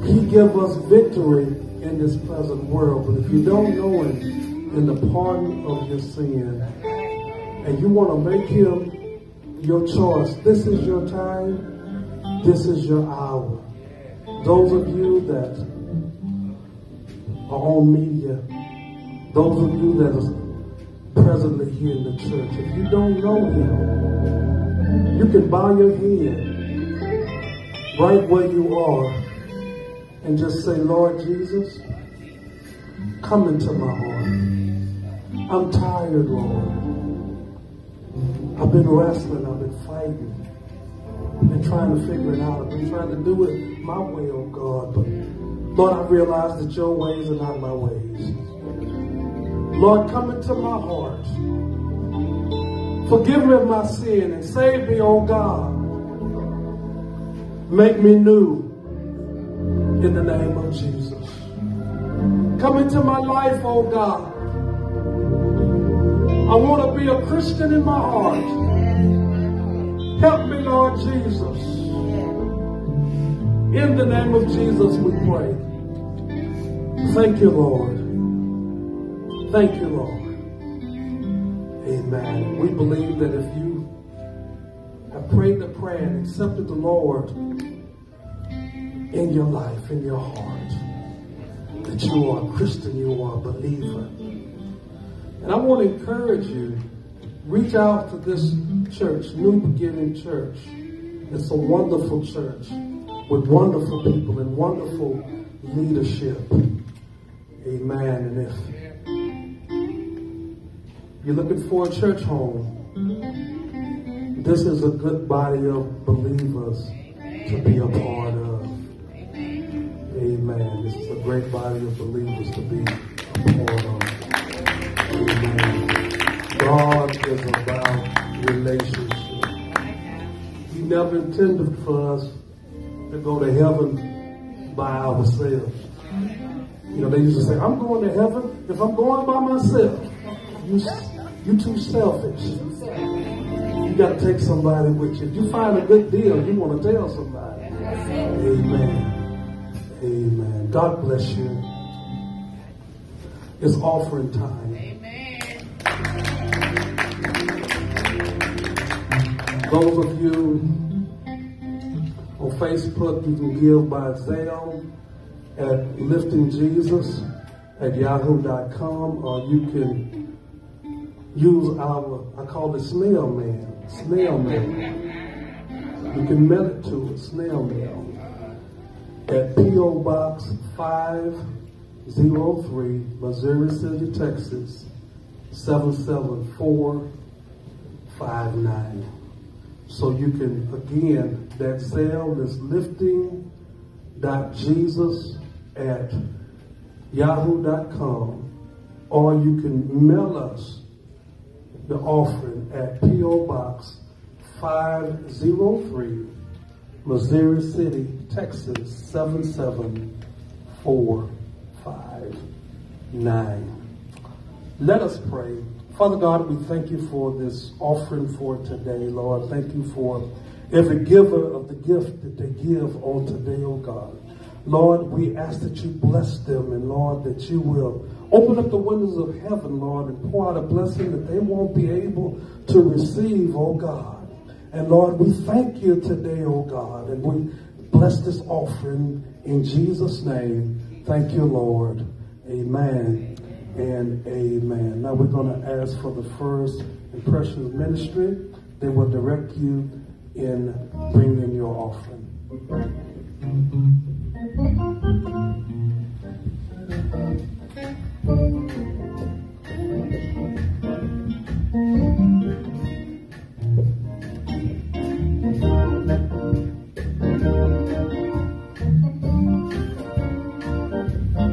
He gives us victory in this present world. But if you don't know him in the pardon of your sin, and you want to make him your choice, this is your time, this is your hour. Those of you that are on media, those of you that are presently here in the church, if you don't know him, you can bow your head right where you are and just say, Lord Jesus, come into my heart. I'm tired, Lord. I've been wrestling, I've been fighting, I've been trying to figure it out, I've been trying to do it my way, oh God, but Lord, I realize that your ways are not my ways. Lord, come into my heart, forgive me of my sin and save me, oh God, make me new in the name of Jesus. Come into my life, oh God. I want to be a Christian in my heart. Help me, Lord Jesus. In the name of Jesus we pray. Thank you, Lord. Thank you, Lord. Amen. We believe that if you have prayed the prayer and accepted the Lord in your life, in your heart, that you are a Christian, you are a believer. And I want to encourage you, reach out to this church, New Beginning Church. It's a wonderful church with wonderful people and wonderful leadership. Amen. And if you're looking for a church home, this is a good body of believers to be a part of. Amen. This is a great body of believers to be a part of. Amen. God is about relationship. He never intended for us to go to heaven by ourselves. You know, they used to say, I'm going to heaven if I'm going by myself. You're too selfish. You got to take somebody with you. If you find a good deal, you want to tell somebody. Amen. Amen. God bless you. It's offering time. Amen. Those of you on Facebook, you can give by Zelle at liftingjesus@yahoo.com, or you can use our, I call it snail mail. Snail mail. You can mail it to us, snail mail, at P.O. Box 503, Missouri City, Texas, 77459. So you can, again, that Zelle is lifting.jesus@yahoo.com, or you can mail us the offering at P.O. Box 503, Missouri City, Texas, 77459. Let us pray. Father God, we thank you for this offering for today, Lord. Thank you for every giver of the gift that they give on today, oh God. Lord, we ask that you bless them, and Lord, that you will open up the windows of heaven, Lord, and pour out a blessing that they won't be able to receive, oh God. And Lord, we thank you today, oh God, and we bless this offering in Jesus' name. Thank you, Lord. Amen and amen. Now we're going to ask for the First Impressions Ministry. They will direct you in bringing your offering.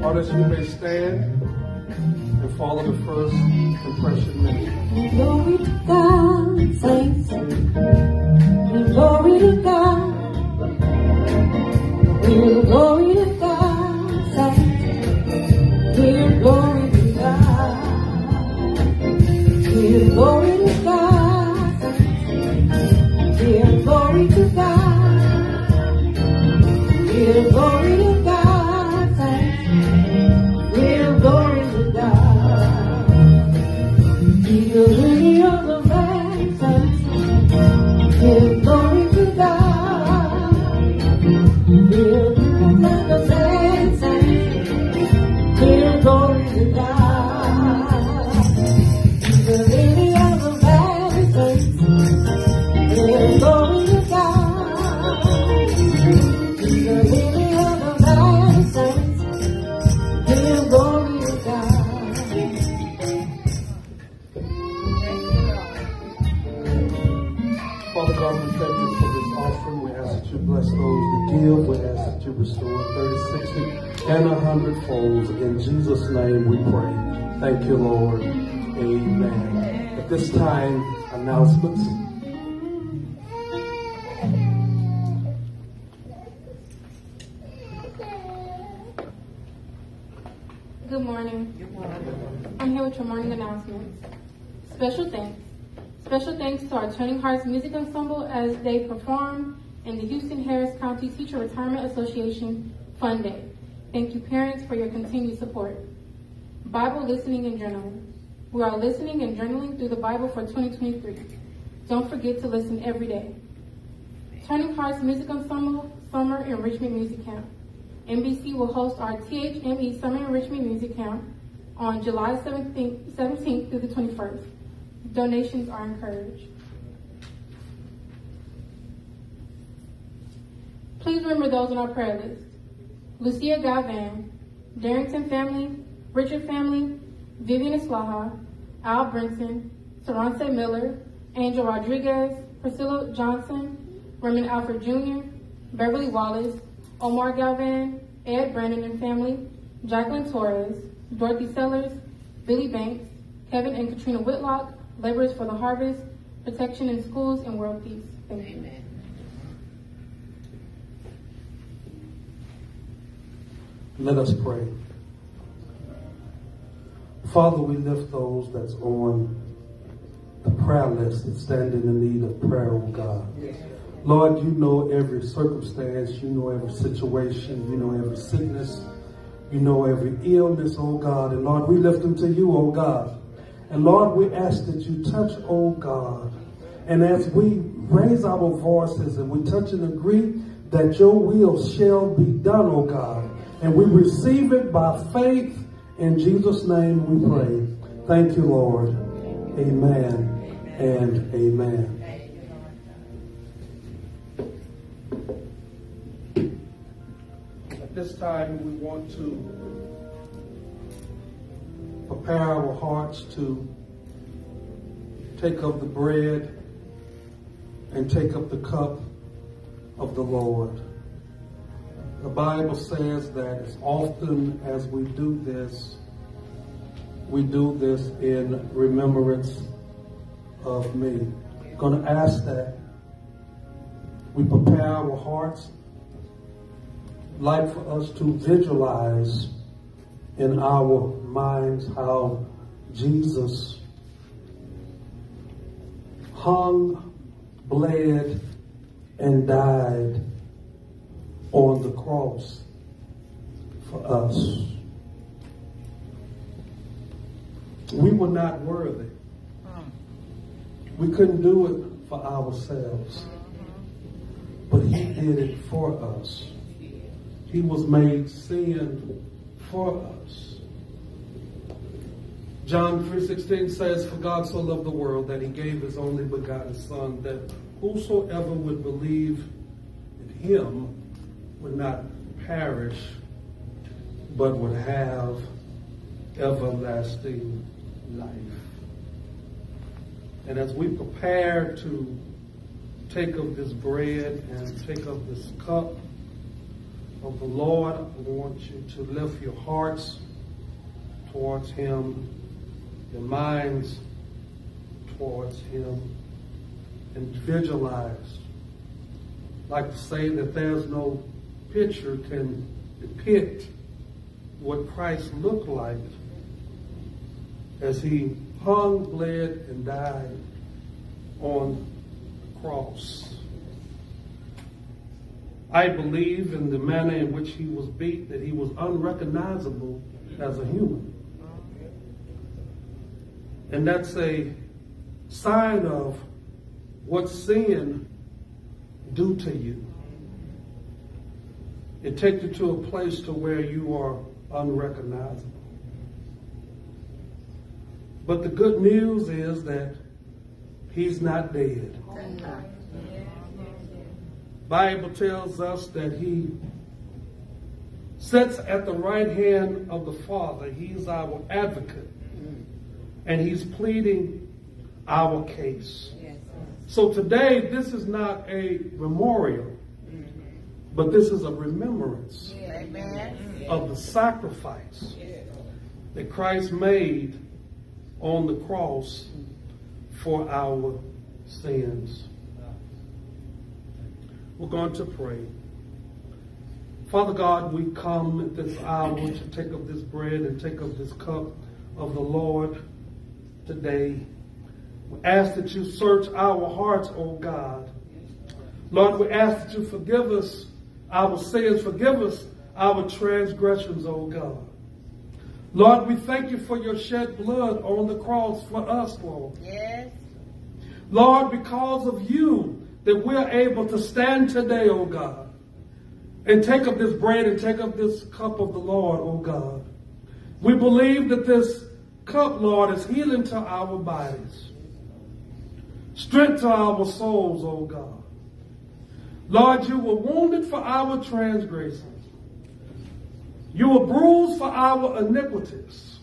Artists, you may stand and follow the First Impression Ministry. Glory to God, saints. Glory to God. Glory to God, saints. Glory to God. Glory to God, saints. Glory to God. Glory to God. God, we thank you for this offering. We ask that you bless those that give. We ask that you restore 30, 60, and 100 folds. In Jesus' name we pray. Thank you, Lord. Amen. At this time, announcements. Good morning. Good morning. I'm here with your morning announcements. Special thanks. Special thanks to our Turning Hearts Music Ensemble as they perform in the Houston Harris County Teacher Retirement Association Fun Day. Thank you, parents, for your continued support. Bible listening and journaling. We are listening and journaling through the Bible for 2023. Don't forget to listen every day. Turning Hearts Music Ensemble Summer Enrichment Music Camp. NBC will host our THME Summer Enrichment Music Camp on July 17th through the 21st. Donations are encouraged. Please remember those on our prayer list. Lucia Galvan, Darrington family, Richard family, Vivian Islaha, Al Brinson, Terance Miller, Angel Rodriguez, Priscilla Johnson, Raymond Alford Jr., Beverly Wallace, Omar Galvan, Ed Brandon and family, Jacqueline Torres, Dorothy Sellers, Billy Banks, Kevin and Katrina Whitlock, Laborers for the Harvest, Protection in Schools, and World Peace. Thank you. Amen. Let us pray. Father, we lift those that's on the prayer list and standing in need of prayer, oh God. Yes. Lord, you know every circumstance, you know every situation, you know every sickness, you know every illness, oh God. And Lord, we lift them to you, oh God. And Lord, we ask that you touch, oh God. And as we raise our voices and we touch and agree that your will shall be done, oh God. And we receive it by faith. In Jesus' name we pray. Thank you, Lord. Amen and amen. At this time, we want to prepare our hearts to take up the bread and take up the cup of the Lord. The Bible says that as often as we do this in remembrance of me. I'm going to ask that we prepare our hearts, like for us to visualize in our minds how Jesus hung, bled, and died on the cross for us. We were not worthy. We couldn't do it for ourselves. But he did it for us. He was made sin for us. John 3:16 says, "For God so loved the world that he gave his only begotten Son, that whosoever would believe in him would not perish, but would have everlasting life." And as we prepare to take of this bread and take of this cup of the Lord, I want you to lift your hearts towards him, your minds towards him, and visualize. I like to say that there's no picture can depict what Christ looked like as he hung, bled, and died on the cross. I believe in the manner in which he was beat that he was unrecognizable as a human. And that's a sign of what sin do to you. It takes you to a place to where you are unrecognizable. But the good news is that he's not dead. Bible tells us that he sits at the right hand of the Father. He's our advocate. And he's pleading our case. Yes. So today, this is not a memorial, but this is a remembrance of the sacrifice that Christ made on the cross for our sins. We're going to pray. Father God, we come at this hour to take up this bread and take up this cup of the Lord today. We ask that you search our hearts, O God. Lord, we ask that you forgive us our sins, forgive us our transgressions, O God. Lord, we thank you for your shed blood on the cross for us, Lord. Yes. Lord, because of you that we're able to stand today, O God, and take up this bread and take up this cup of the Lord, O God. We believe that this cup, Lord, is healing to our bodies, strength to our souls, O God. Lord, you were wounded for our transgressions. You were bruised for our iniquities,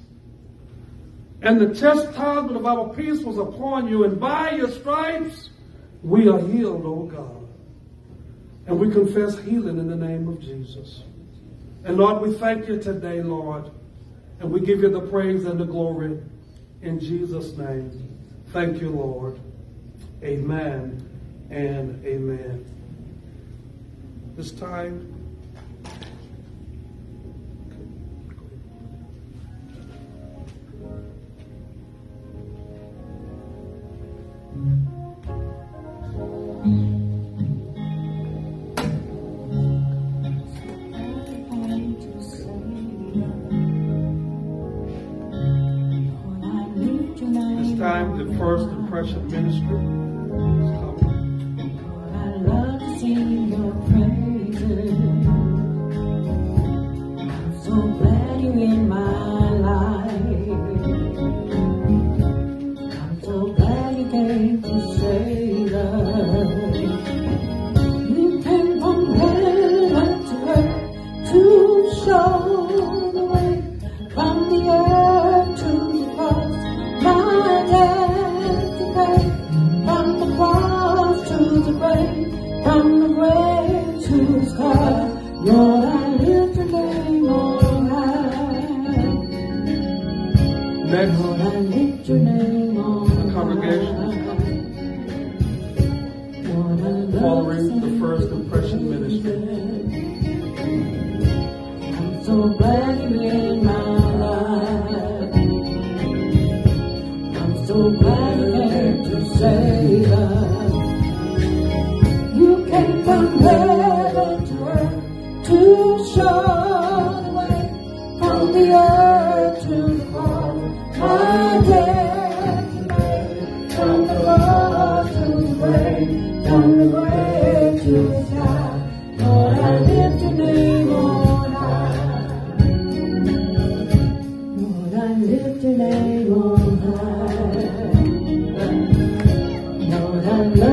and the chastisement of our peace was upon you, and by your stripes we are healed, O God. And we confess healing in the name of Jesus. And Lord, we thank you today, Lord, and we give you the praise and the glory in Jesus' name. Thank you, Lord. Amen and amen. This time, the first impression ministry. I love to sing your praises. I'm so glad you're in my life. I'm so glad you came to save us. You came from heaven to earth to show the way from the earth to the cross. My dad. From the grave to the sky, Lord, I lift your name on high. Next, Lord, I lift your name on high. The congregation, Lord, following the first impression ministry. I'm so glad you're in my life. I'm so glad you're here to save us. From heaven to earth to show the way, from the earth to the cross, my death you made, from the cross to the grave, from the grave to the sky, Lord, I lift your name on high. Lord, I lift your name on high. Lord, I lift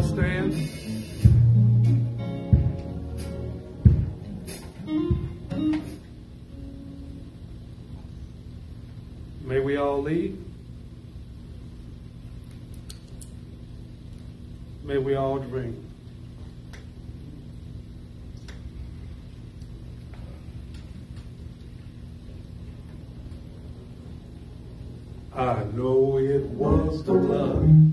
all stand? May we all lead. May we all drink. I know it was the love